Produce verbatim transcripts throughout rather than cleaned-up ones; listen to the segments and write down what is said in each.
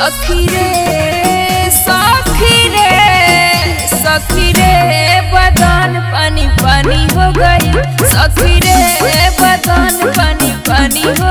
सखी रे सखी रे सखी रे बदन पानी पानी हो गई। सखी रे बदन पानी पानी हो गई।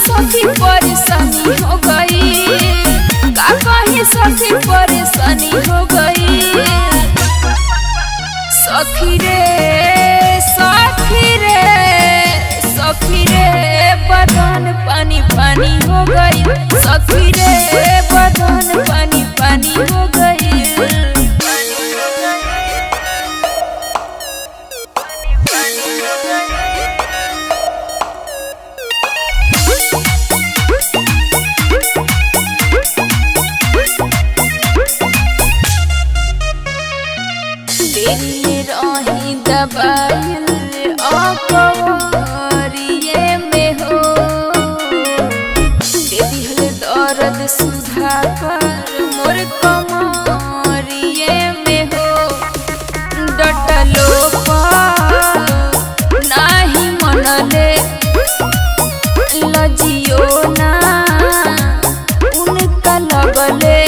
सखी परेशानी हो गई का कही सखी परेशानी हो गई। सखी रे सखी रे सखी रे बदन पानी पानी हो गई। सखी रे बदन पानी पानी हो गई। कवरिए में हो देवी हल दर्द सुधा कर मोर कमरिए में हो। डटलो पर नाही मनले लजियो ना उनका लगले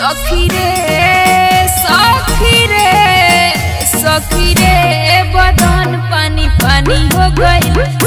सखी रे बदन पानी पानी हो गई।